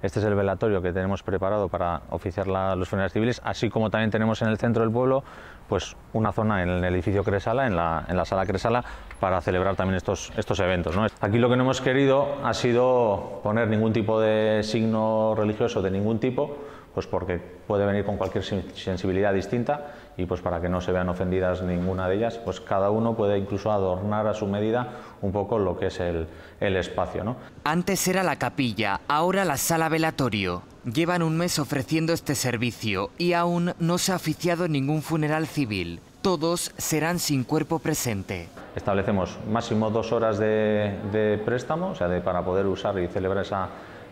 Este es el velatorio que tenemos preparado para oficiar los funerales civiles, así como también tenemos en el centro del pueblo pues una zona en el edificio Cresala, en la sala Cresala, para celebrar también estos eventos, ¿no? Aquí lo que no hemos querido ha sido poner ningún tipo de signo religioso de ningún tipo, pues porque puede venir con cualquier sensibilidad distinta y pues para que no se vean ofendidas ninguna de ellas, pues cada uno puede incluso adornar a su medida un poco lo que es el espacio, ¿no? Antes era la capilla, ahora la sala velatorio. Llevan un mes ofreciendo este servicio y aún no se ha oficiado ningún funeral civil. Todos serán sin cuerpo presente. Establecemos máximo 2 horas de préstamo, o sea, para poder usar y celebrar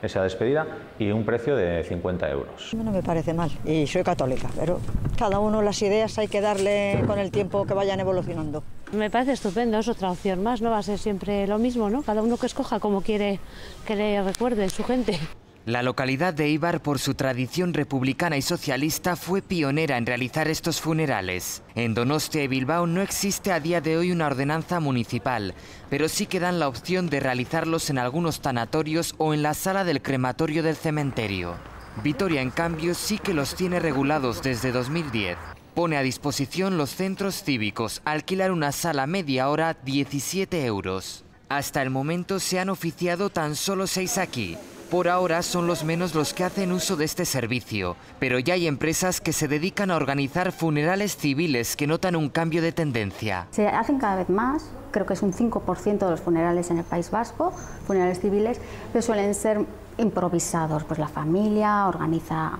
esa despedida, y un precio de 50 euros. No me parece mal, y soy católica, pero cada uno las ideas hay que darle con el tiempo que vayan evolucionando. Me parece estupendo, es otra opción más, no va a ser siempre lo mismo, ¿no? Cada uno que escoja como quiere que le recuerde su gente. La localidad de Ibar, por su tradición republicana y socialista, fue pionera en realizar estos funerales. En Donostia y Bilbao no existe a día de hoy una ordenanza municipal, pero sí que dan la opción de realizarlos en algunos tanatorios o en la sala del crematorio del cementerio. Vitoria, en cambio, sí que los tiene regulados desde 2010. Pone a disposición los centros cívicos, alquilar una sala media hora, 17 euros. Hasta el momento se han oficiado tan solo 6 aquí. Por ahora son los menos los que hacen uso de este servicio, pero ya hay empresas que se dedican a organizar funerales civiles que notan un cambio de tendencia. Se hacen cada vez más, creo que es un 5% de los funerales en el País Vasco, funerales civiles, pero suelen ser improvisados, pues la familia organiza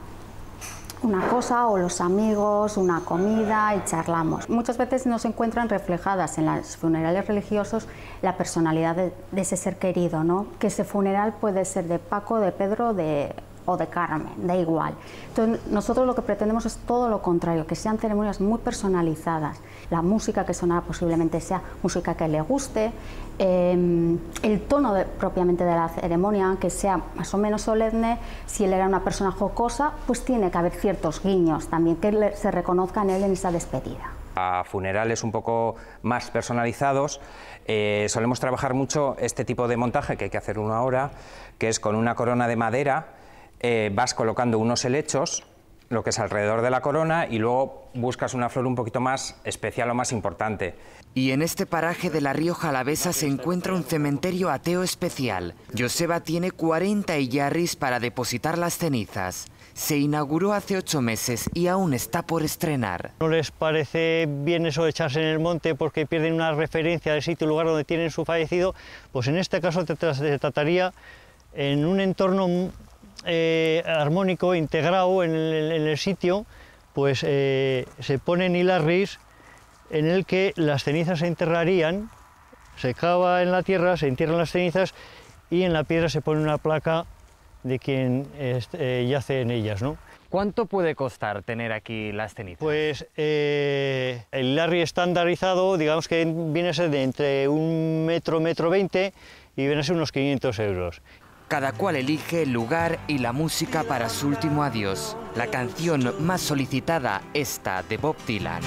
una cosa o los amigos, una comida y charlamos. Muchas veces no se encuentran reflejadas en los funerales religiosos la personalidad de ese ser querido, ¿no? Que ese funeral puede ser de Paco, de Pedro o de Carmen, da igual. Entonces nosotros lo que pretendemos es todo lo contrario, que sean ceremonias muy personalizadas. La música que sonará posiblemente sea música que le guste, el tono propiamente de la ceremonia, que sea más o menos solemne. Si él era una persona jocosa, pues tiene que haber ciertos guiños también, que se reconozca en él en esa despedida. A funerales un poco más personalizados, solemos trabajar mucho este tipo de montaje, que hay que hacer uno ahora, que es con una corona de madera. Vas colocando unos helechos, lo que es alrededor de la corona, y luego buscas una flor un poquito más especial o más importante. Y en este paraje de la Rioja Alavesa se encuentra un cementerio ateo especial. Joseba tiene 40 hilarris para depositar las cenizas. Se inauguró hace 8 meses y aún está por estrenar. ¿No les parece bien eso de echarse en el monte porque pierden una referencia del sitio y lugar donde tienen su fallecido? Pues en este caso se trataría en un entorno armónico, integrado en el sitio, pues se ponen hilarris en el que las cenizas se enterrarían, se cava en la tierra, se entierran las cenizas y en la piedra se pone una placa de quien yace en ellas, ¿no? ¿Cuánto puede costar tener aquí las cenizas? Pues el hilarri estandarizado, digamos que viene a ser de entre 1 metro, 1,20 m y viene a ser unos 500 euros. Cada cual elige el lugar y la música para su último adiós. La canción más solicitada, esta de Bob Dylan.